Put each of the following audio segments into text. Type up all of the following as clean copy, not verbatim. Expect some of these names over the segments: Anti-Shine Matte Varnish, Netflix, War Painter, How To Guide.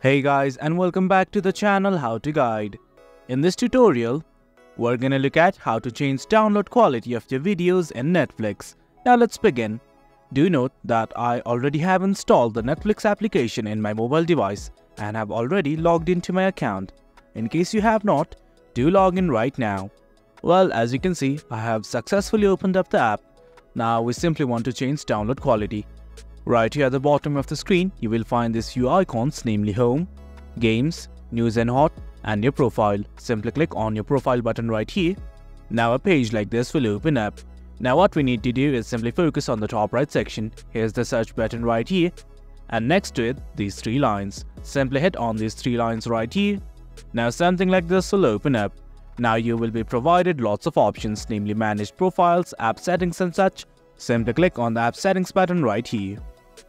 Hey guys, and welcome back to the channel HowtoGuide. In this tutorial, we're gonna look at how to change download quality of your videos in Netflix. Now let's begin. Do note that I already have installed the Netflix application in my mobile device and have already logged into my account. In case you have not, do log in right now. Well, as you can see, I have successfully opened up the app. Now we simply want to change download quality. Right here at the bottom of the screen, you will find these few icons, namely Home, Games, News and Hot, and your profile. Simply click on your profile button right here. Now a page like this will open up. Now what we need to do is simply focus on the top right section. Here's the search button right here. And next to it, these three lines. Simply hit on these three lines right here. Now something like this will open up. Now you will be provided lots of options, namely Manage Profiles, App Settings and such. Simply click on the App Settings button right here.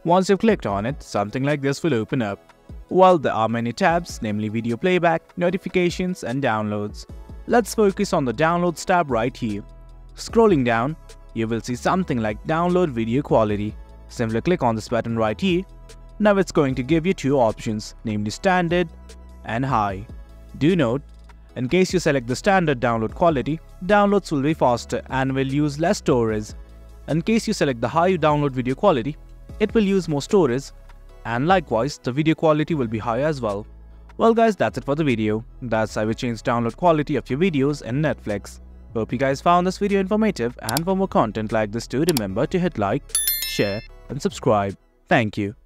Once you've clicked on it, something like this will open up. Well, there are many tabs, namely video playback, notifications and downloads. Let's focus on the downloads tab right here. Scrolling down, you will see something like download video quality. Simply click on this button right here. Now it's going to give you two options, namely standard and high. Do note, in case you select the standard download quality, downloads will be faster and will use less storage. In case you select the high download video quality, it will use more storage, and likewise the video quality will be high as well. Well guys, that's it for the video. That's how we change download quality of your videos in Netflix. Hope you guys found this video informative, and for more content like this too, remember to hit like, share and subscribe. Thank you.